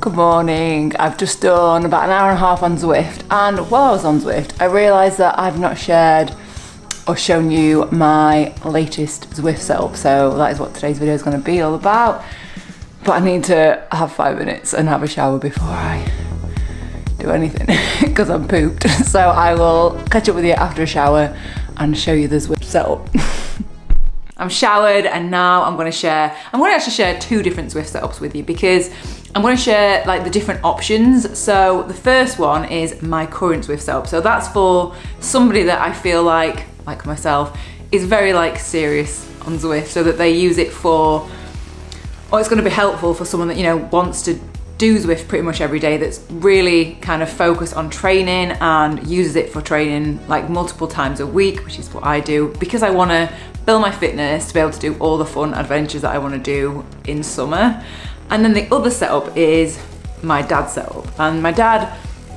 Good morning. I've just done about an hour and a half on Zwift, and while I was on Zwift I realised that I've not shared or shown you my latest Zwift setup, so that is what today's video is going to be all about. But I need to have 5 minutes and have a shower before I do anything because I'm pooped, so I will catch up with you after a shower and show you the Zwift setup. I'm showered and now I'm gonna actually share two different Zwift setups with you, because I'm gonna share like the different options. So the first one is my current Zwift setup. So that's for somebody that I feel like myself, is very like serious on Zwift, so that they use it for, or it's gonna be helpful for someone that, you know, wants to do Zwift pretty much every day, that's really kind of focused on training and uses it for training like multiple times a week, which is what I do, because I wanna build my fitness to be able to do all the fun adventures that I want to do in summer. And then the other setup is my dad's setup, and my dad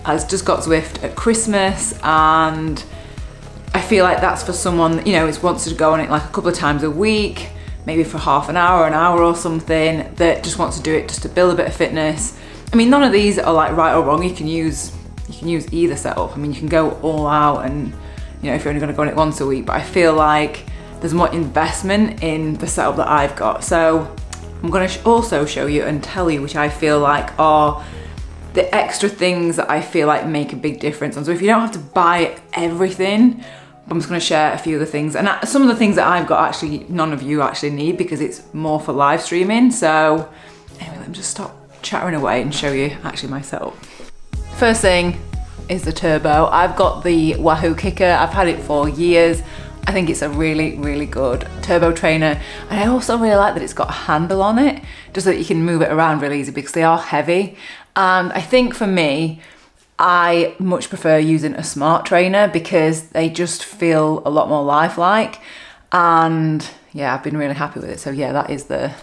has just got Zwift at Christmas, and I feel like that's for someone, you know, who wants to go on it like a couple of times a week, maybe for half an hour or something, that just wants to do it just to build a bit of fitness. I mean, none of these are like right or wrong. You can use either setup. I mean, you can go all out, and you know, if you're only going to go on it once a week, but I feel like there's more investment in the setup that I've got. So I'm gonna also show you and tell you which I feel like are the extra things that I feel like make a big difference. And so if you don't have to buy everything, I'm just gonna share a few of the things. And some of the things that I've got, actually, none of you actually need, because it's more for live streaming. So anyway, let me just stop chattering away and show you actually my setup. First thing is the turbo. I've got the Wahoo Kickr. I've had it for years. I think it's a really, really good turbo trainer. And I also really like that it's got a handle on it, just so that you can move it around really easy, because they are heavy. And I think for me, I much prefer using a smart trainer, because they just feel a lot more lifelike. And yeah, I've been really happy with it. So yeah, that's the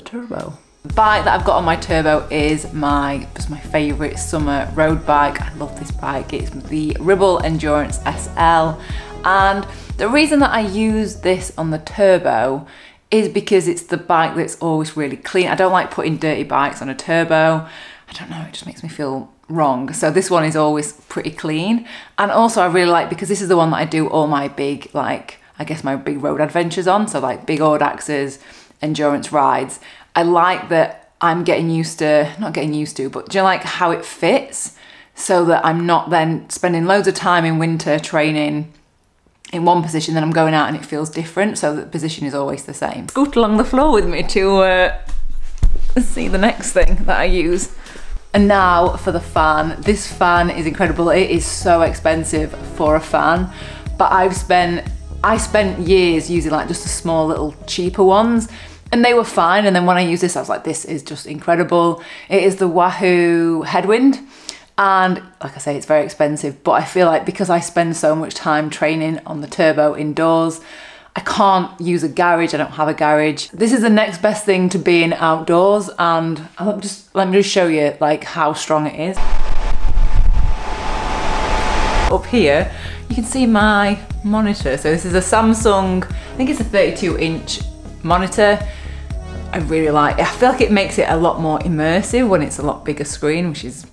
turbo. The bike that I've got on my turbo is my favourite summer road bike. I love this bike. It's the Ribble Endurance SL. And the reason that I use this on the turbo is because it's the bike that's always really clean. I don't like putting dirty bikes on a turbo. I don't know, it just makes me feel wrong. So this one is always pretty clean. And also I really like, because this is the one that I do all my big, like, I guess my big road adventures on. So like big odd axes, endurance rides. I like that I'm getting used to, not getting used to, but do you know, like how it fits, so that I'm not then spending loads of time in winter training in one position, then I'm going out and it feels different, so the position is always the same. Scoot along the floor with me to see the next thing that I use. And now for the fan. This fan is incredible. It is so expensive for a fan, but I spent years using like just the small little cheaper ones, and they were fine, and then when I used this I was like, this is just incredible. It is the Wahoo Headwind. And like I say, it's very expensive, but I feel like because I spend so much time training on the turbo indoors, I can't use a garage. I don't have a garage. This is the next best thing to being outdoors, and let me just show you like how strong it is. Up here, you can see my monitor. So this is a Samsung, I think it's a 32-inch monitor. I really like it. I feel like it makes it a lot more immersive when it's a lot bigger screen, which is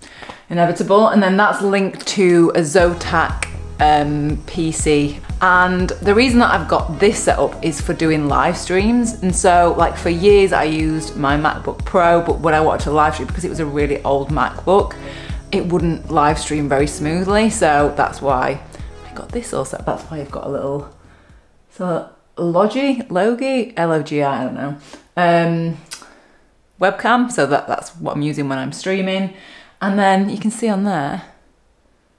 inevitable. And then that's linked to a Zotac PC. And the reason that I've got this set up is for doing live streams. And so like for years I used my MacBook Pro, but when I watched a live stream, because it was a really old MacBook, it wouldn't live stream very smoothly. So that's why I got this all set up. That's why I've got a little, so Logi, L-O-G-I, I don't know, webcam. So that's what I'm using when I'm streaming. And then you can see on there,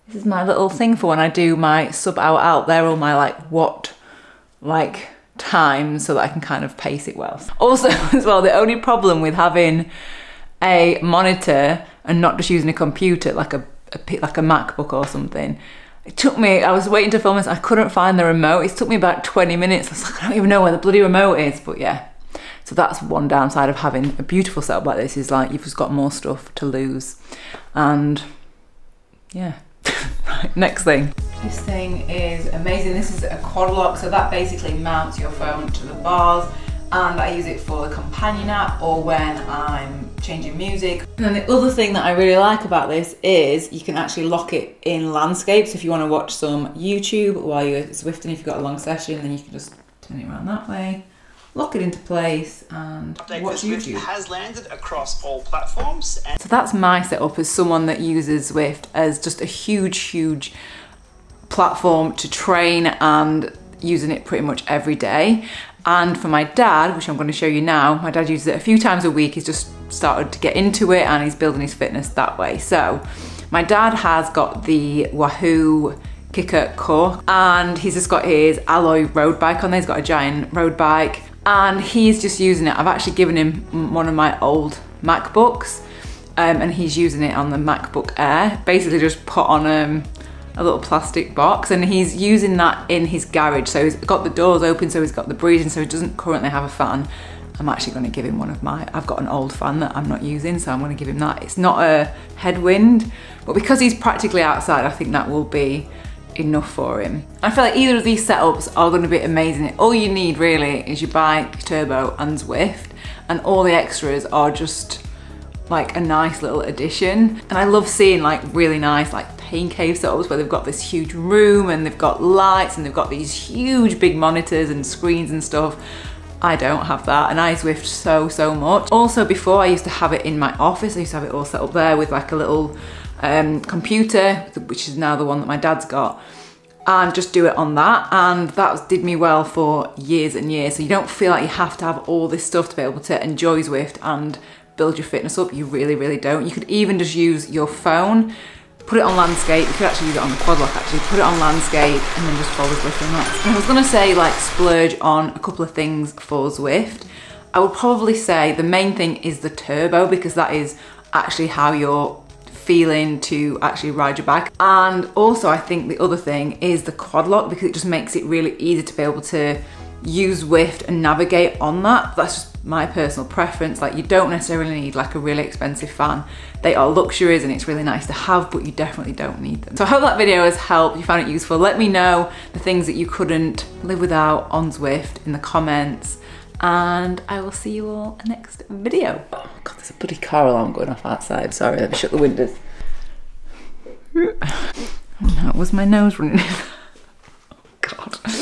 this is my little thing for when I do my sub hour out. They're all my like times, so that I can kind of pace it well. Also as well, the only problem with having a monitor and not just using a computer, like a MacBook or something, it took me, I was waiting to film this, I couldn't find the remote. It took me about 20 minutes. I was like, I don't even know where the bloody remote is, but yeah. So that's one downside of having a beautiful setup like this, is like you've just got more stuff to lose. And yeah, right, next thing. This thing is amazing. This is a Quad Lock, so that basically mounts your phone to the bars, and I use it for the companion app or when I'm changing music. And then the other thing that I really like about this is you can actually lock it in landscapes. If you want to watch some YouTube while you're Zwifting, if you've got a long session, then you can just turn it around that way, lock it into place and watch YouTube. Zwift has landed across all platforms. And so that's my setup as someone that uses Zwift as just a huge, huge platform to train and using it pretty much every day. And for my dad, which I'm going to show you now, my dad uses it a few times a week. He's just started to get into it and he's building his fitness that way. So my dad has got the Wahoo Kickr Core and he's just got his alloy road bike on there. He's got a Giant road bike and he's just using it. I've actually given him one of my old MacBooks and he's using it on the MacBook Air. Basically just put on a little plastic box and he's using that in his garage. So he's got the doors open, so he's got the breezing, so he doesn't currently have a fan. I'm actually going to give him one of my, I've got an old fan that I'm not using, so I'm going to give him that. It's not a Headwind, but because he's practically outside, I think that will be enough for him. I feel like either of these setups are going to be amazing. All you need really is your bike, turbo and Zwift, and all the extras are just like a nice little addition. And I love seeing like really nice like pain cave setups where they've got this huge room and they've got lights and they've got these huge big monitors and screens and stuff. I don't have that and I Zwift so much. Also before I used to have it in my office, I used to have it all set up there with like a little computer, which is now the one that my dad's got, and just do it on that, and that did me well for years and years. So you don't feel like you have to have all this stuff to be able to enjoy Zwift and build your fitness up. You really don't. You could even just use your phone, put it on landscape. You could actually use it on the Quad Lock, actually put it on landscape and then just follow Zwift on that. And I was gonna say like splurge on a couple of things for Zwift. I would probably say the main thing is the turbo, because that is actually how you're feeling to actually ride your bike. And also I think the other thing is the Quad Lock, because it just makes it really easy to be able to use Zwift and navigate on that. That's just my personal preference. Like you don't necessarily need like a really expensive fan. They are luxuries and it's really nice to have, but you definitely don't need them. So I hope that video has helped, you found it useful. Let me know the things that you couldn't live without on Zwift in the comments, and I will see you all in the next video. Oh God, there's a bloody car alarm going off outside. Sorry, let me shut the windows. Oh no, it was my nose running in. Oh God.